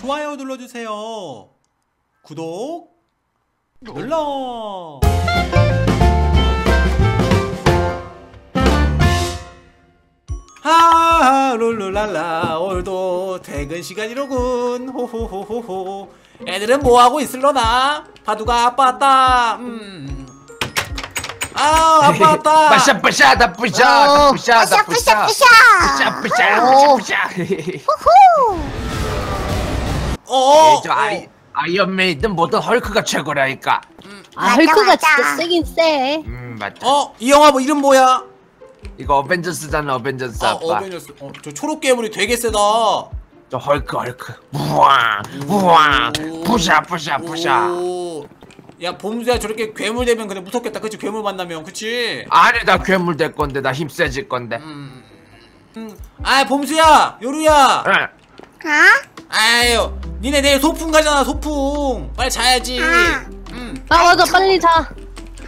좋아요 눌러주세요. 구독 눌러. 하하 룰루랄라 오늘도 퇴근 시간이로군. 호호호호호. 애들은 뭐하고 있을러나? 바두가 아빠 왔다. 아 아빠 왔다. 빠샤 빠샤 다 뿌샤 뿌샤 다 뿌샤 뿌샤 뿌샤 뿌샤. 호호. 저 아이언맨이든 뭐든 헐크가 최고라니까. 아 헐크가 진짜 세긴 세. 맞다. 어 이 영화 뭐 이름 뭐야? 이거 어벤져스잖아. 어벤져스. 아, 아빠 어벤져스. 어, 저 초록 괴물이 되게 세다. 저 헐크 헐크 우와 우와 부샤 부샤 부샤. 야 봄수야 저렇게 괴물 되면 근데 무섭겠다 그치? 괴물 만나면 그치? 아니 나 괴물 될 건데 나 힘 세질 건데. 아 봄수야 요루야. 응. 어? 아유 니네 내일 소풍 가잖아. 소풍 빨리 자야지. 아 맞아 빨리 자.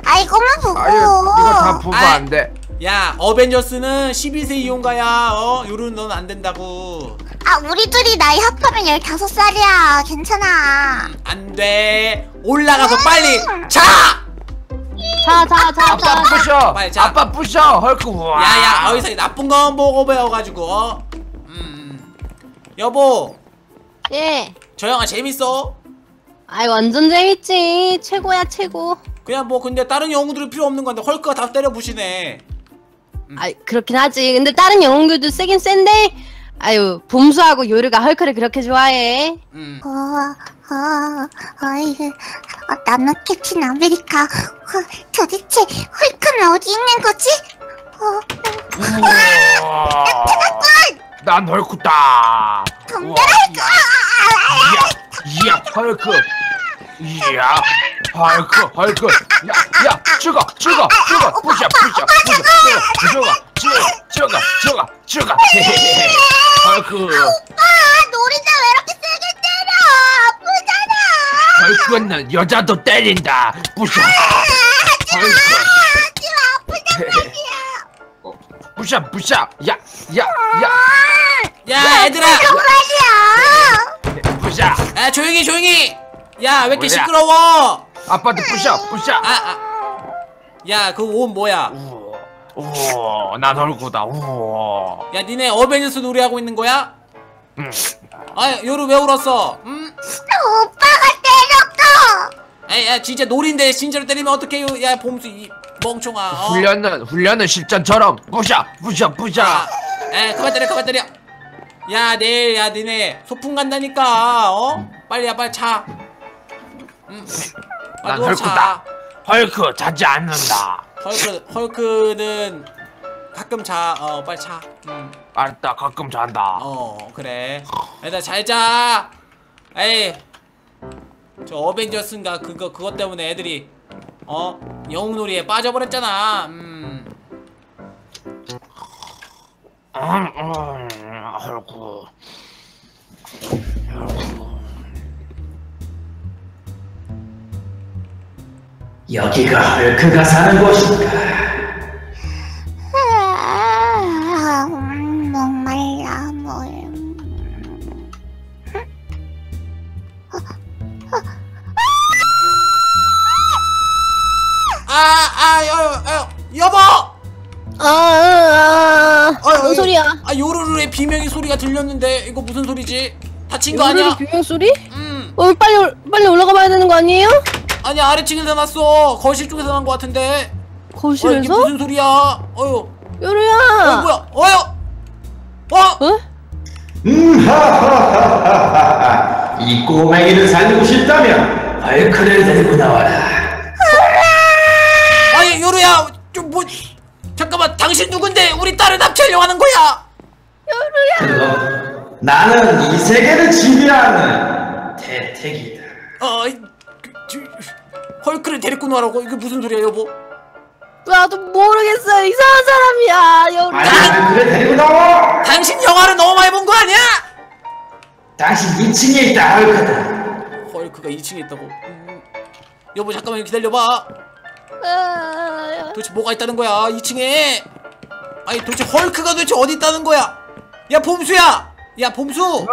아이 꼬마 보고 이거 다 보고 안 돼. 야 어벤져스는 12세 이용가야. 어? 요루는 넌 안된다고. 아 우리둘이 나이 합하면 15살이야 괜찮아. 안돼 올라가서 빨리 자! 자 아빠 부셔 빨리 자. 아빠 부셔 헐크 우와. 야야 어디서 나쁜건 보고 배워가지고 어? 여보. 예. 저 영화 재밌어? 아이 완전 재밌지. 최고야 최고. 그냥 뭐 근데 다른 영웅들은 필요 없는건데 헐크가 다 때려부시네. 아이 그렇긴 하지. 근데 다른 영웅들도 세긴 센데 아유 봄수하고 요루가 헐크를 그렇게 좋아해. 나는 캡틴 아메리카. 도대체 헐크는 어디 있는 거지? 난 헐크다. 이야 헐크. 이야 헐크 헐크. 야 죽어 부셔 헐크. 오빠 노린다 왜 이렇게 세게 때려 아프잖아. 헐크는 여자도 때린다 부셔 헐크. 지금 아프단 말이야. 부셔 야 애들아 부셔. 아 조용히 야 왜 이렇게 시끄러워. 아빠도 부셔. 야 그 옷 뭐야? 우와 난 헐크다. 우와 야 니네 어벤져스 놀이하고 있는 거야? 응. 아 요루 왜 울었어? 응? 오빠가 때렸어. 에이 야 진짜 놀인데 진짜로 때리면 어떡해요. 야 봄수 이 멍청아. 어? 훈련은 실전처럼 부셔. 아, 에이 그만 때려. 야 내일 야 니네 소풍 간다니까 어? 빨리 자. 난 헐크다. 헐크 자지 않는다. 헐크는 가끔 자. 어 빨리 자. 알았다 가끔 잔다. 어 그래 얘들아 잘자. 에이 저 어벤져스인가 그것 때문에 애들이 어 영웅놀이에 빠져버렸잖아. 헐크. 여기가 헐크가 사는 곳인가? 목말라 여보! 뭔 소리야? 아 요루루의 비명이 소리가 들렸는데 이거 무슨 소리지? 다친 거 아니야? 요루루 비명 소리? 빨리 올라가 봐야 되는 거 아니에요? 아니 아래층에서 났어. 거실 쪽에서 난 것 같은데. 거실에서? 이게 무슨 소리야? 어휴. 요루야. 뭐야? 어휴. 어? 하하하하하. 이 꼬맹이를 살리고 싶다면 헐크를 데리고 나와라. 아니 요루야 좀 뭐 잠깐만 당신 누군데 우리 딸을 납치하려고 하는 거야? 요루야. 그럼 나는 이 세계를 지배하는 태택이다. 헐크를 데리고 나라고? 이게 무슨 소리야 여보? 나도 모르겠어. 이상한 사람이야 여보. 아니 그래 데리고 나와. 당신 영화를 너무 많이 본 거 아니야? 당신 2층에 있다 헐크다. 헐크가 2층에 있다고? 여보 잠깐만 기다려봐. 도대체 뭐가 있다는 거야 2층에? 아니 도대체 헐크가 도대체 어디 있다는 거야? 야 봄수야! 야 봄수!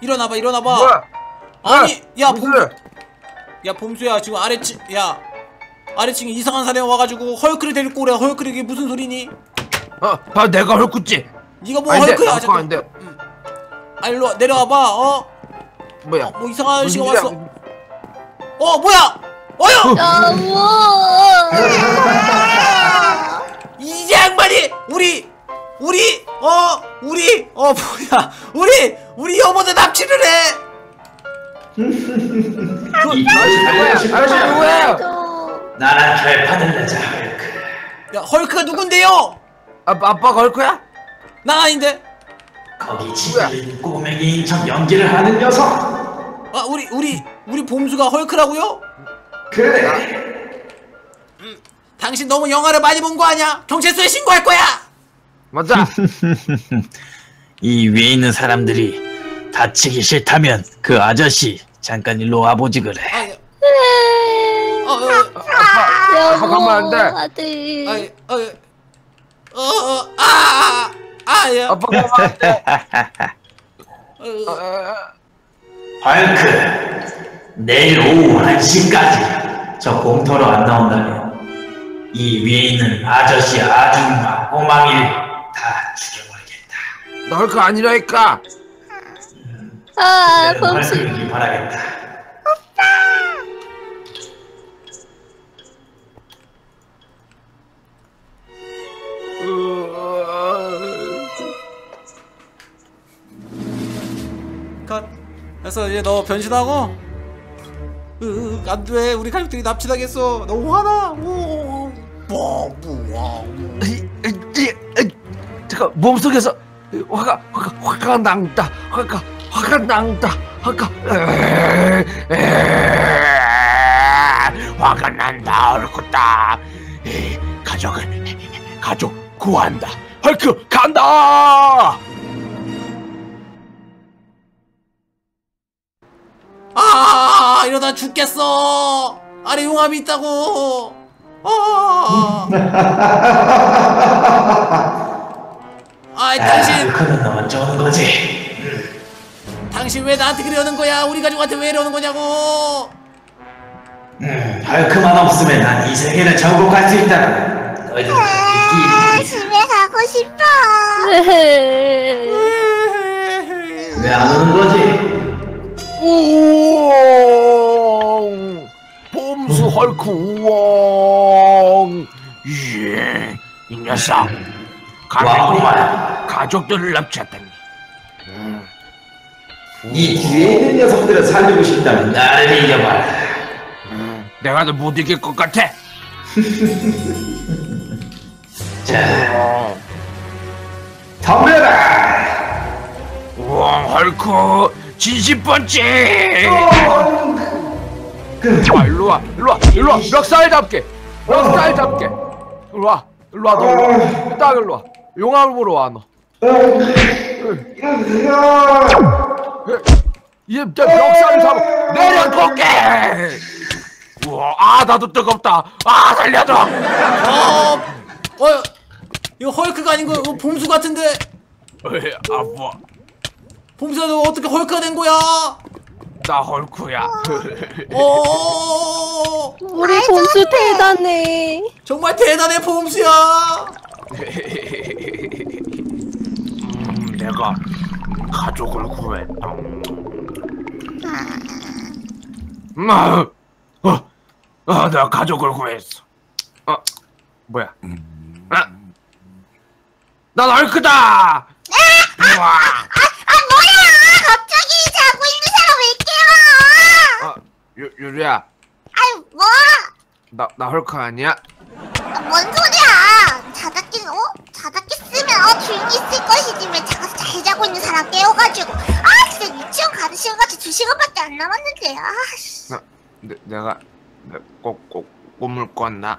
일어나봐. 아니 야 봄수, 야 봄수야 지금 아래층, 야 아래층에 이상한 사내가 와가지고 헐크를 데리고 오래. 헐크를 이게 무슨 소리니? 아 내가 헐크지. 니가 뭐 헐크야 자꾸. 안돼. 아 일로 내려와봐. 어? 뭐야? 뭐 이상한 아저씨가 왔어. 어 뭐야? 어여! 이 양반이 우리 뭐야? 우리 여보들 납치를 해. 아저씨 누구예요? 나랑 결판을 내자 헐크. 야 헐크가 누군데요? 아빠가 헐크야? 나 아닌데. 거기 집에 꼬맹이인척 연기를 하는 녀석. 아 우리 봄수가 헐크라고요? 그래. 당신 너무 영화를 많이 본 거 아니야? 경찰서에 신고할 거야. 맞아. 이 위에 있는 사람들이 다치기 싫다면 그 아저씨 잠깐 일로 와보지 그래. 아빠 가면 안 돼. 아빠 가면 안 돼. 헐크. 내일 오후 1시까지 저 공터로 안 나온다면 이 위에 있는 아저씨, 아줌마, 꼬망이를 다 죽여버리겠다. 널 거 아니라니까. 아, 범수. 바라겠다. 오빠. 컷. 그래서 이제 너 변신하고. 안돼 우리 가족들이 납치당했어. 너무 화나. 잠깐 몸속에서 화가 난다. 화가 난다. 화가 난다. 얼굴다. 가족 구한다. 헐크 간다. 이러다 죽겠어. 아래 용암이 있다고. 아이 당신. 그건 너만 좋은 거지. 당신 왜 나한테 그러는 거야? 우리 가족한테 왜 이러는 거냐고. 헐크만 없으면 난 이 세계를 정복할 수 있다. 너희들 집에 가고 싶어. 왜 안 오는 거지? 우엉 봄수 헐크 우엉. 예, 이 녀석 가족들을 납치했다니. 이 뒤에 있는 녀석들을 살리고 싶다면 나를 이겨봐라. 내가 더 못 이길 것 같아. 자, 덤벼라 우엉 헐크. 70번째! 일로와, 일로와, 멱살 잡게! 멱살 잡게! 일로와, 일로와, 너. 딱 일로와. 용암을 보러 와, 너. 이제 멱살을 잡아. 내려놓게! 우와, 아, 나도 뜨겁다. 아, 살려줘! 이거 헐크가 아닌 거, 봄수 같은데? 아, 뭐. 봄수야 너 어떻게 헐크가 된 거야? 나 헐크야. 우리 봄수 대단해. 정말 대단해 봄수야. 내가 가족을 구했다. 내가 가족을 구했어. 뭐야? 난 헐크다. 유리야. 아이 뭐? 나 헐크 아니야? 뭔 소리야? 자작기 자작기 쓰면 조용히 있을 것이지. 왜 자가서 잘 자고 있는 사람 깨워가지고. 아 진짜 유치원 가는 시간까지 2시간밖에 안 남았는데. 아. 내가 꼭 꿈을 꿨나?